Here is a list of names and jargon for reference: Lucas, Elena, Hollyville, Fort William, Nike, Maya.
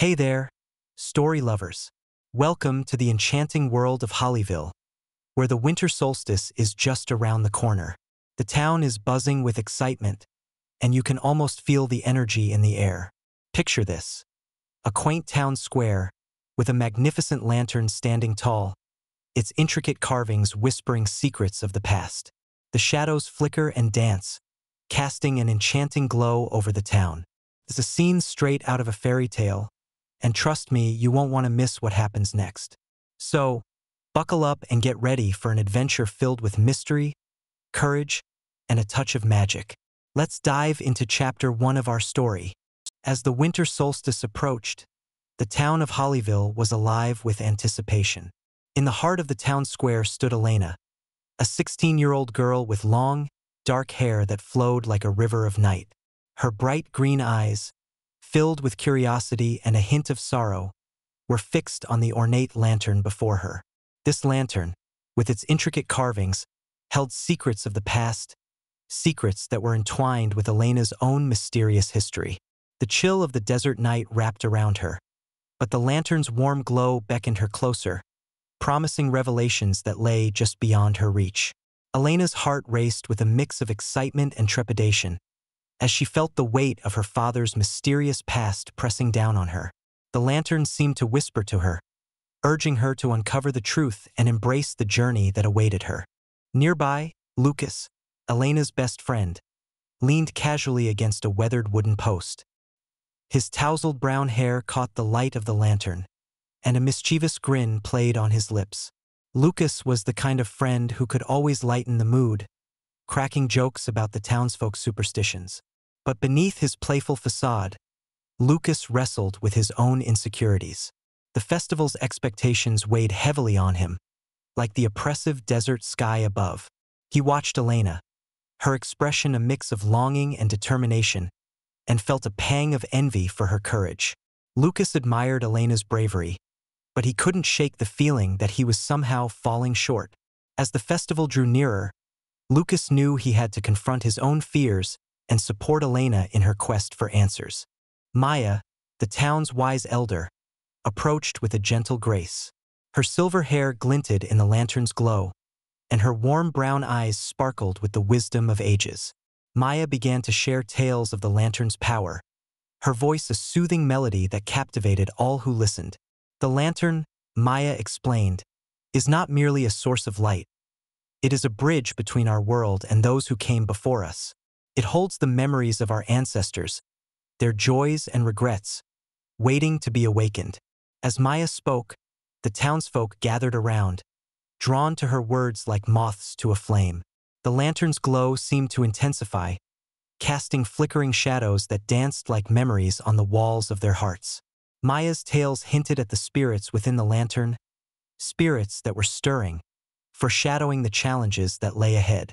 Hey there, story lovers. Welcome to the enchanting world of Hollyville, where the winter solstice is just around the corner. The town is buzzing with excitement, and you can almost feel the energy in the air. Picture this: a quaint town square with a magnificent lantern standing tall, its intricate carvings whispering secrets of the past. The shadows flicker and dance, casting an enchanting glow over the town. It's a scene straight out of a fairy tale, and trust me, you won't want to miss what happens next. So, buckle up and get ready for an adventure filled with mystery, courage, and a touch of magic. Let's dive into chapter 1 of our story. As the winter solstice approached, the town of Hollyville was alive with anticipation. In the heart of the town square stood Elena, a 16-year-old girl with long, dark hair that flowed like a river of night. Her bright green eyes, filled with curiosity and a hint of sorrow, were fixed on the ornate lantern before her. This lantern, with its intricate carvings, held secrets of the past, secrets that were entwined with Elena's own mysterious history. The chill of the desert night wrapped around her, but the lantern's warm glow beckoned her closer, promising revelations that lay just beyond her reach. Elena's heart raced with a mix of excitement and trepidation, as she felt the weight of her father's mysterious past pressing down on her. The lantern seemed to whisper to her, urging her to uncover the truth and embrace the journey that awaited her. Nearby, Lucas, Elena's best friend, leaned casually against a weathered wooden post. His tousled brown hair caught the light of the lantern, and a mischievous grin played on his lips. Lucas was the kind of friend who could always lighten the mood, cracking jokes about the townsfolk superstitions. But beneath his playful facade, Lucas wrestled with his own insecurities. The festival's expectations weighed heavily on him, like the oppressive desert sky above. He watched Elena, her expression a mix of longing and determination, and felt a pang of envy for her courage. Lucas admired Elena's bravery, but he couldn't shake the feeling that he was somehow falling short. As the festival drew nearer, Lucas knew he had to confront his own fears and support Elena in her quest for answers. Maya, the town's wise elder, approached with a gentle grace. Her silver hair glinted in the lantern's glow, and her warm brown eyes sparkled with the wisdom of ages. Maya began to share tales of the lantern's power, her voice a soothing melody that captivated all who listened. The lantern, Maya explained, is not merely a source of light. It is a bridge between our world and those who came before us. It holds the memories of our ancestors, their joys and regrets, waiting to be awakened. As Maya spoke, the townsfolk gathered around, drawn to her words like moths to a flame. The lantern's glow seemed to intensify, casting flickering shadows that danced like memories on the walls of their hearts. Maya's tales hinted at the spirits within the lantern, spirits that were stirring, foreshadowing the challenges that lay ahead.